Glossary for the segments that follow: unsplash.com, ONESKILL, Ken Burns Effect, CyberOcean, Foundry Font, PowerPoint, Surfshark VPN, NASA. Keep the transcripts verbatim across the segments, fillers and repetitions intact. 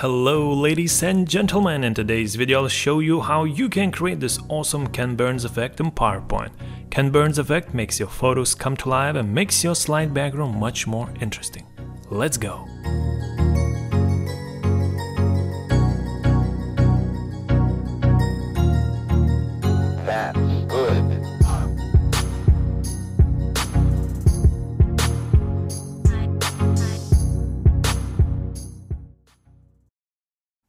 Hello ladies and gentlemen, in today's video I'll show you how you can create this awesome Ken Burns effect in PowerPoint. Ken Burns effect makes your photos come to life and makes your slide background much more interesting. Let's go! That's good.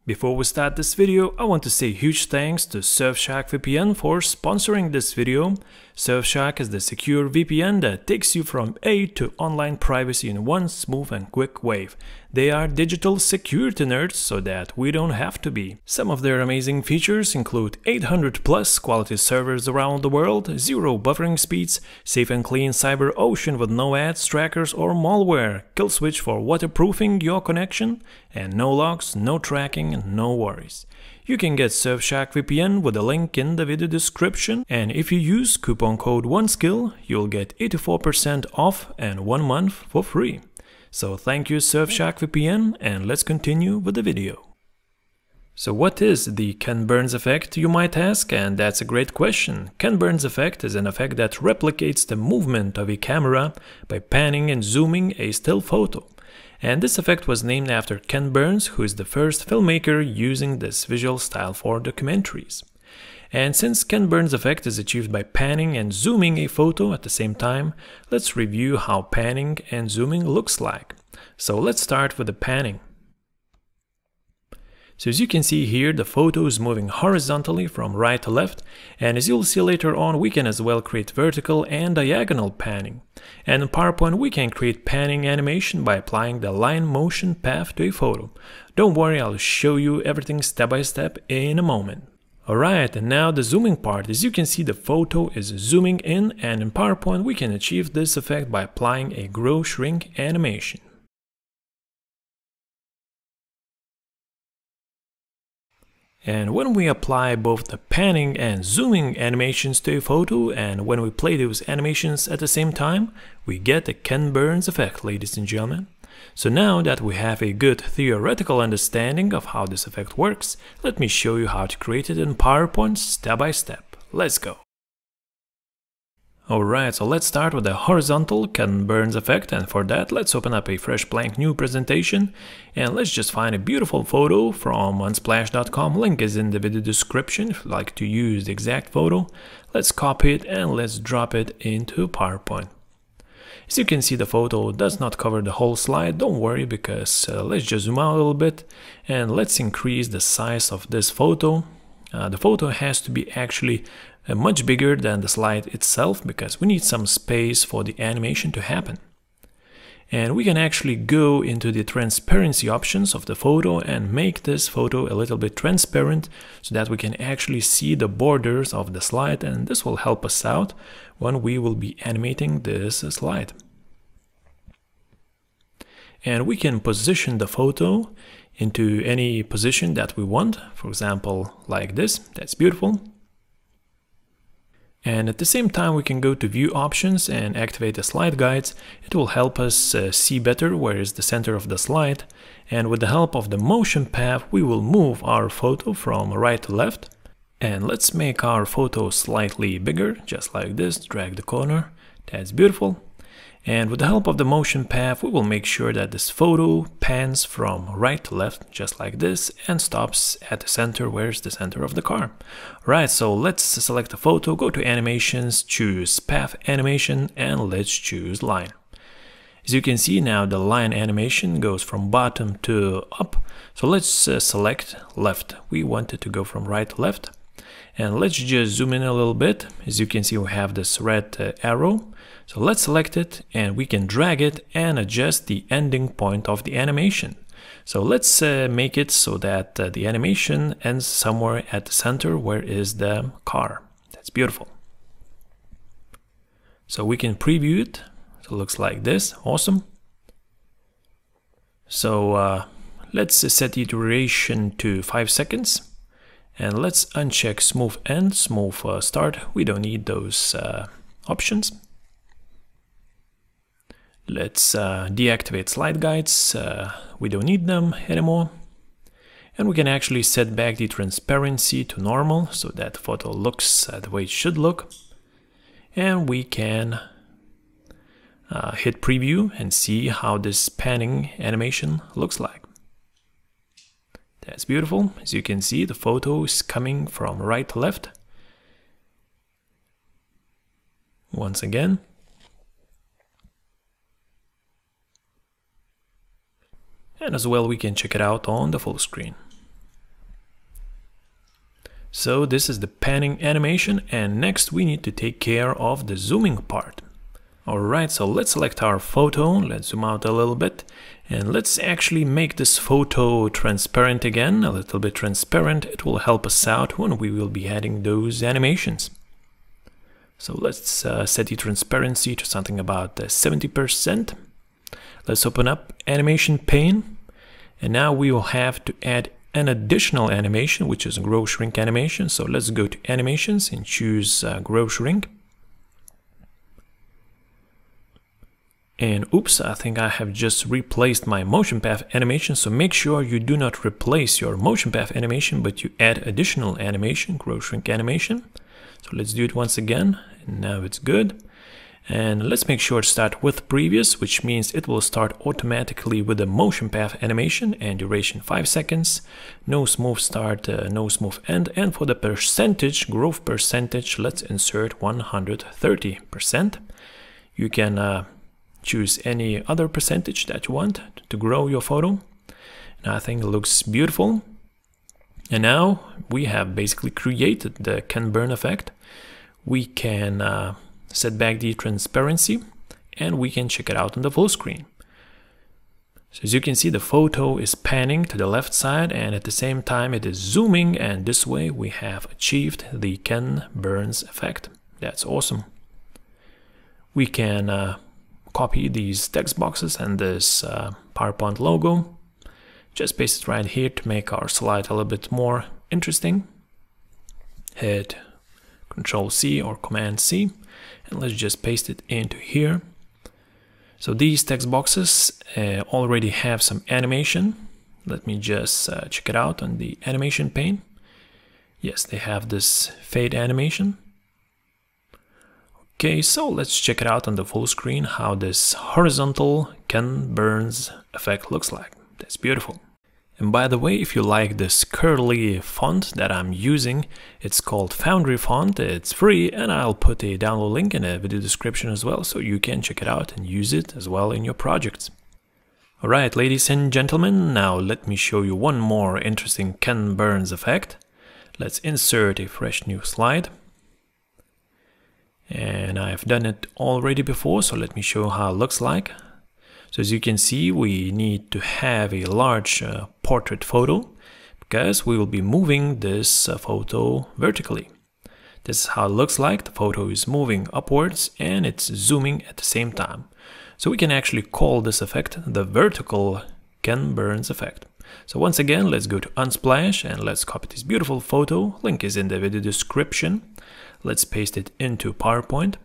Before we start this video, I want to say huge thanks to Surfshark V P N for sponsoring this video. Surfshark is the secure V P N that takes you from A to online privacy in one smooth and quick wave. They are digital security nerds so that we don't have to be. Some of their amazing features include eight hundred plus quality servers around the world, zero buffering speeds, safe and clean CyberOcean with no ads, trackers or malware, kill switch for waterproofing your connection, and no logs, no tracking, no worries. You can get Surfshark V P N with a link in the video description, and if you use coupon code ONESKILL, you'll get eighty-four percent off and one month for free. So thank you Surfshark V P N, and let's continue with the video. So what is the Ken Burns effect, you might ask, and that's a great question. Ken Burns effect is an effect that replicates the movement of a camera by panning and zooming a still photo. And this effect was named after Ken Burns, who is the first filmmaker using this visual style for documentaries. And since Ken Burns effect is achieved by panning and zooming a photo at the same time, let's review how panning and zooming looks like. So let's start with the panning. So as you can see here, the photo is moving horizontally from right to left, and as you'll see later on, we can as well create vertical and diagonal panning. And in PowerPoint we can create panning animation by applying the line motion path to a photo. Don't worry, I'll show you everything step by step in a moment. Alright, and now the zooming part. As you can see, the photo is zooming in, and in PowerPoint we can achieve this effect by applying a grow shrink animation. And when we apply both the panning and zooming animations to a photo, and when we play those animations at the same time, we get the Ken Burns effect, ladies and gentlemen. So now that we have a good theoretical understanding of how this effect works, let me show you how to create it in PowerPoint step by step. Let's go! Alright, so let's start with the horizontal Ken Burns effect, and for that let's open up a fresh blank new presentation and let's just find a beautiful photo from unsplash dot com, link is in the video description if you'd like to use the exact photo. Let's copy it and let's drop it into PowerPoint. As you can see, the photo does not cover the whole slide, don't worry, because uh, let's just zoom out a little bit and let's increase the size of this photo. Uh, the photo has to be actually uh, much bigger than the slide itself, because we need some space for the animation to happen. And we can actually go into the transparency options of the photo and make this photo a little bit transparent so that we can actually see the borders of the slide, and this will help us out when we will be animating this slide. And we can position the photo into any position that we want, for example like this. That's beautiful. And at the same time we can go to view options and activate the slide guides. It will help us uh, see better where is the center of the slide, and with the help of the motion path we will move our photo from right to left. And let's make our photo slightly bigger, just like this, drag the corner, that's beautiful. And with the help of the motion path we will make sure that this photo pans from right to left, just like this, and stops at the center, where's the center of the car. Right, so let's select a photo, go to animations, choose path animation, and let's choose line. As you can see now, the line animation goes from bottom to up, so let's uh, select left. We want it to go from right to left. And let's just zoom in a little bit. As you can see, we have this red uh, arrow. So let's select it and we can drag it and adjust the ending point of the animation. So let's uh, make it so that uh, the animation ends somewhere at the center, where is the car. That's beautiful. So we can preview it. So it looks like this. Awesome. So uh, let's uh, set the duration to five seconds. And let's uncheck smooth end, smooth uh, start, we don't need those uh, options. Let's uh, deactivate slide guides, uh, we don't need them anymore. And we can actually set back the transparency to normal so that photo looks the way it should look. And we can uh, hit preview and see how this panning animation looks like. That's beautiful. As you can see, the photo is coming from right to left. Once again. And as well, we can check it out on the full screen. So this is the panning animation, and next we need to take care of the zooming part. Alright, so let's select our photo, let's zoom out a little bit, and let's actually make this photo transparent again, a little bit transparent. It will help us out when we will be adding those animations. So let's uh, set the transparency to something about uh, seventy percent. Let's open up animation pane, and now we will have to add an additional animation, which is grow shrink animation. So let's go to animations and choose uh, grow shrink. And oops, I think I have just replaced my motion path animation, so make sure you do not replace your motion path animation, but you add additional animation, grow shrink animation. So let's do it once again, and now it's good. And let's make sure to start with previous, which means it will start automatically with the motion path animation and duration five seconds. No smooth start, uh, no smooth end. And for the percentage, growth percentage, let's insert one hundred thirty percent. You can uh, choose any other percentage that you want to grow your photo, and I think it looks beautiful. And now we have basically created the Ken Burns effect. We can uh, set back the transparency, and we can check it out on the full screen. So as you can see, the photo is panning to the left side, and at the same time it is zooming, and this way we have achieved the Ken Burns effect. That's awesome. We can uh, copy these text boxes and this uh, PowerPoint logo. Just paste it right here to make our slide a little bit more interesting. Hit control C or command C, and let's just paste it into here. So these text boxes uh, already have some animation. Let me just uh, check it out on the animation pane. Yes, they have this fade animation. Okay, so let's check it out on the full screen how this horizontal Ken Burns effect looks like. That's beautiful. And by the way, if you like this curly font that I'm using, it's called Foundry Font. It's free, and I'll put a download link in the video description as well, so you can check it out and use it as well in your projects. Alright, ladies and gentlemen, now let me show you one more interesting Ken Burns effect. Let's insert a fresh new slide. And I've done it already before, so let me show how it looks like. So as you can see, we need to have a large uh, portrait photo, because we will be moving this uh, photo vertically. This is how it looks like. The photo is moving upwards, and it's zooming at the same time. So we can actually call this effect the vertical Ken Burns effect. So once again, let's go to Unsplash, and let's copy this beautiful photo. Link is in the video description. Let's paste it into PowerPoint.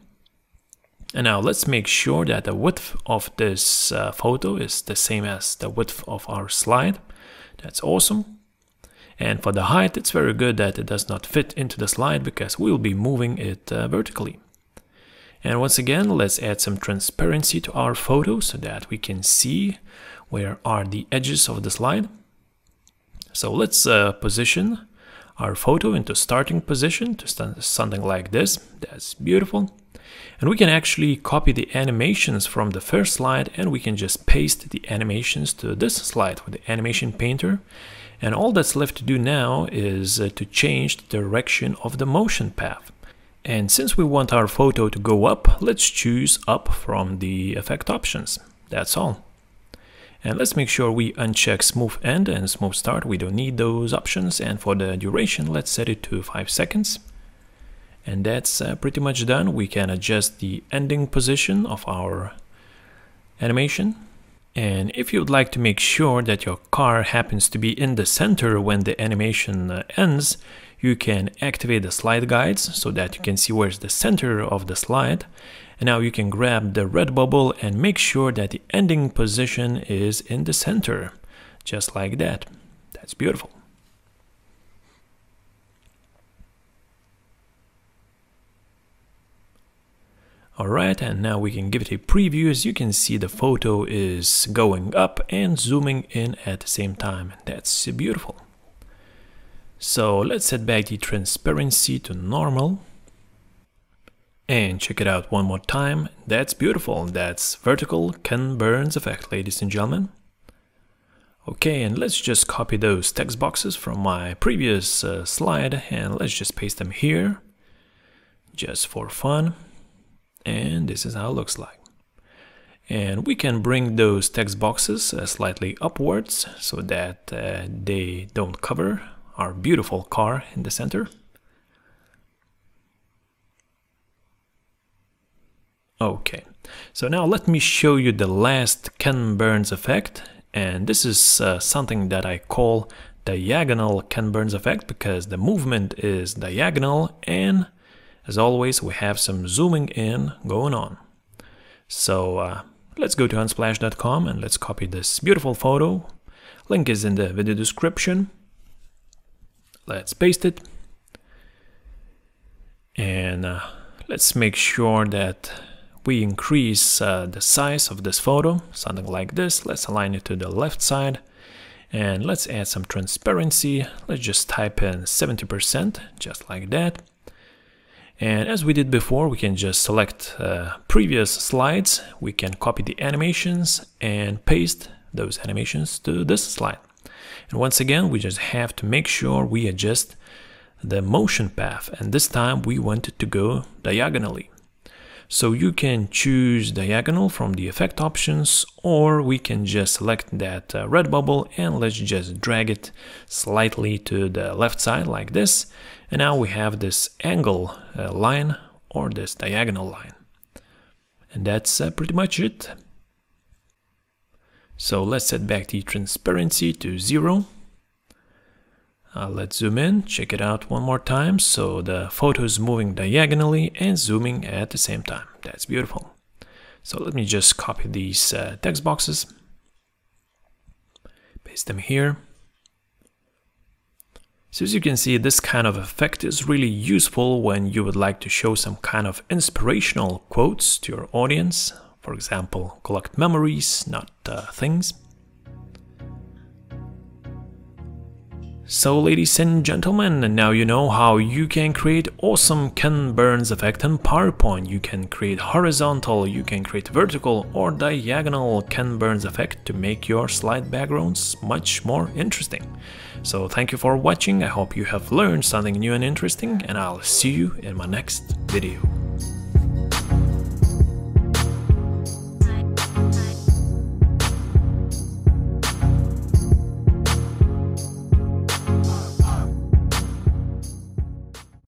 And now let's make sure that the width of this uh, photo is the same as the width of our slide. That's awesome. And for the height, it's very good that it does not fit into the slide, because we'll be moving it uh, vertically. And once again, let's add some transparency to our photo so that we can see where are the edges of the slide. So let's uh, position our photo into starting position to stand something like this. That's beautiful. And we can actually copy the animations from the first slide, and we can just paste the animations to this slide with the animation painter. And all that's left to do now is to change the direction of the motion path. And since we want our photo to go up, let's choose up from the effect options. That's all. And let's make sure we uncheck smooth end and smooth start. We don't need those options. And for the duration, let's set it to five seconds. And that's uh, pretty much done. We can adjust the ending position of our animation. And if you'd like to make sure that your car happens to be in the center when the animation uh, ends, you can activate the slide guides so that you can see where's the center of the slide. And now you can grab the red bubble and make sure that the ending position is in the center, just like that. That's beautiful. Alright, and now we can give it a preview. As you can see, the photo is going up and zooming in at the same time. That's beautiful. So let's set back the transparency to normal. And check it out one more time. That's beautiful. That's vertical Ken Burns effect, ladies and gentlemen. Okay, and let's just copy those text boxes from my previous uh, slide and let's just paste them here just for fun. And this is how it looks like. And we can bring those text boxes uh, slightly upwards so that uh, they don't cover our beautiful car in the center. Okay, so now let me show you the last Ken Burns effect. And this is uh, something that I call diagonal Ken Burns effect because the movement is diagonal, and as always we have some zooming in going on. So uh, let's go to unsplash dot com and let's copy this beautiful photo. Link is in the video description. Let's paste it. And uh, let's make sure that we increase uh, the size of this photo, something like this. Let's align it to the left side and let's add some transparency. Let's just type in seventy percent, just like that. And as we did before, we can just select uh, previous slides. We can copy the animations and paste those animations to this slide. And once again, we just have to make sure we adjust the motion path. And this time we want it to go diagonally. So you can choose diagonal from the effect options, or we can just select that uh, red bubble and let's just drag it slightly to the left side like this. And now we have this angle uh, line or this diagonal line. And that's uh, pretty much it. So let's set back the transparency to zero. Uh, let's zoom in, check it out one more time. So the photo is moving diagonally and zooming at the same time. That's beautiful. So let me just copy these uh, text boxes, paste them here. So as you can see, this kind of effect is really useful when you would like to show some kind of inspirational quotes to your audience. For example, collect memories, not uh, things. So ladies and gentlemen, now you know how you can create awesome Ken Burns effect in PowerPoint. You can create horizontal, you can create vertical or diagonal Ken Burns effect to make your slide backgrounds much more interesting. So thank you for watching, I hope you have learned something new and interesting, and I'll see you in my next video.